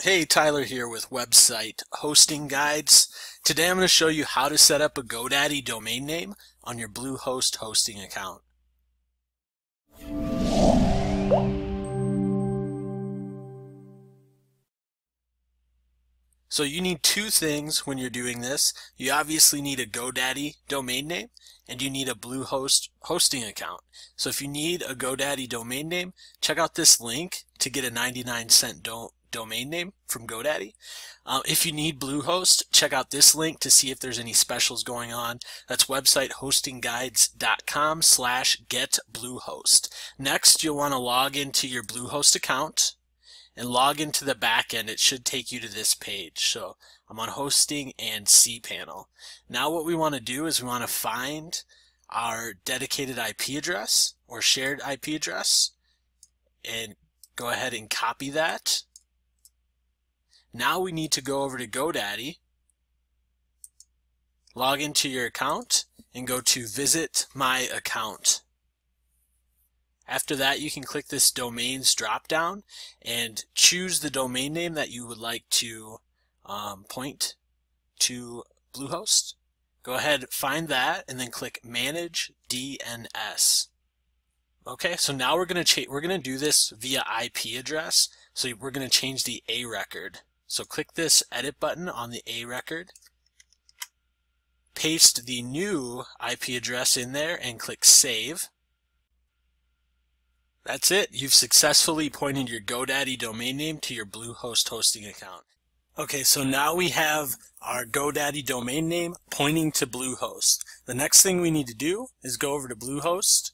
Hey, Tyler here with Website Hosting Guides. Today I'm going to show you how to set up a GoDaddy domain name on your Bluehost hosting account. So you need two things when you're doing this. You obviously need a GoDaddy domain name and you need a Bluehost hosting account. So if you need a GoDaddy domain name, check out this link to get a 99-cent domain name from GoDaddy. If you need Bluehost, check out this link to see if there's any specials going on. That's websitehostingguides.com/getbluehost. Next, you'll want to log into your Bluehost account and log into the backend. It should take you to this page. So I'm on hosting and cPanel. Now what we want to do is we want to find our dedicated IP address or shared IP address and go ahead and copy that. Now we need to go over to GoDaddy, log into your account, and go to Visit My Account. After that, you can click this Domains drop-down and choose the domain name that you would like to point to Bluehost. Go ahead, find that, and then click Manage DNS. Okay, so now we're going to do this via IP address, so we're going to change the A record. So click this edit button on the A record, paste the new IP address in there and click save. That's it. You've successfully pointed your GoDaddy domain name to your Bluehost hosting account. Okay, so now we have our GoDaddy domain name pointing to Bluehost. The next thing we need to do is go over to Bluehost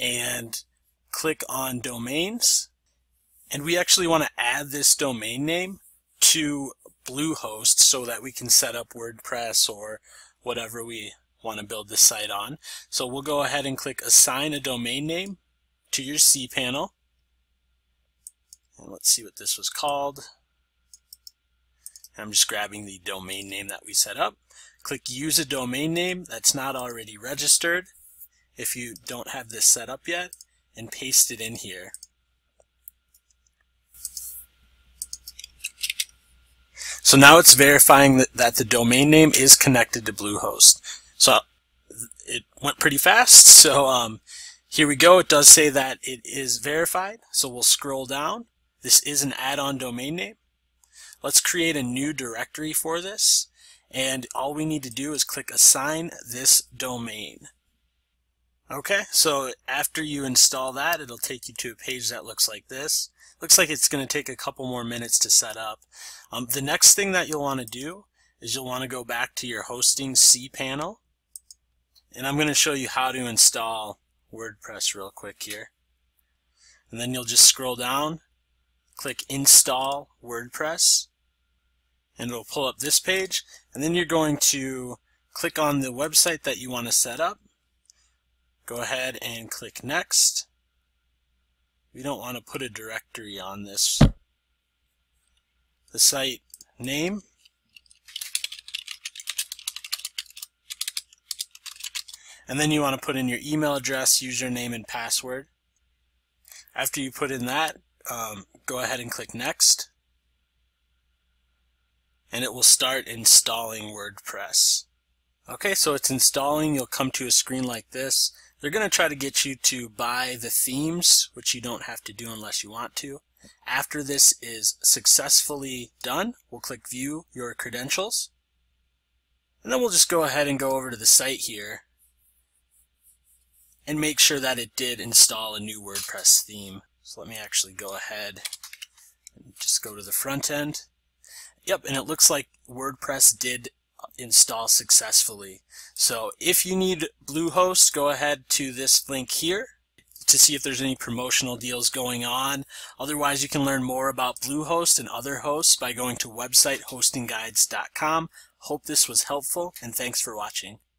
and click on Domains. And we actually want to add this domain name to Bluehost so that we can set up WordPress or whatever we want to build this site on. So we'll go ahead and click Assign a Domain Name to your cPanel. And let's see what this was called. I'm just grabbing the domain name that we set up. Click Use a Domain Name that's not already registered if you don't have this set up yet, and paste it in here. So now it's verifying that the domain name is connected to Bluehost. So it went pretty fast. So here we go. It does say that it is verified. So we'll scroll down. This is an add-on domain name. Let's create a new directory for this. And all we need to do is click Assign This Domain. Okay, so after you install that, it'll take you to a page that looks like this. Looks like it's going to take a couple more minutes to set up. The next thing that you'll want to do is you'll want to go back to your hosting cPanel. And I'm going to show you how to install WordPress real quick here. And then you'll just scroll down, click Install WordPress, and it'll pull up this page. And then you're going to click on the website that you want to set up. Go ahead and click Next. We don't want to put a directory on this. The site name. And then you want to put in your email address, username, and password. After you put in that, go ahead and click Next. And it will start installing WordPress. Okay, so it's installing. You'll come to a screen like this. They're going to try to get you to buy the themes, which you don't have to do unless you want to. After this is successfully done, we'll click View Your Credentials. And then we'll just go ahead and go over to the site here and make sure that it did install a new WordPress theme. So let me actually go ahead and just go to the front end. Yep, and it looks like WordPress did install successfully. So if you need Bluehost, go ahead to this link here to see if there's any promotional deals going on. Otherwise, you can learn more about Bluehost and other hosts by going to websitehostingguides.com. Hope this was helpful, and thanks for watching.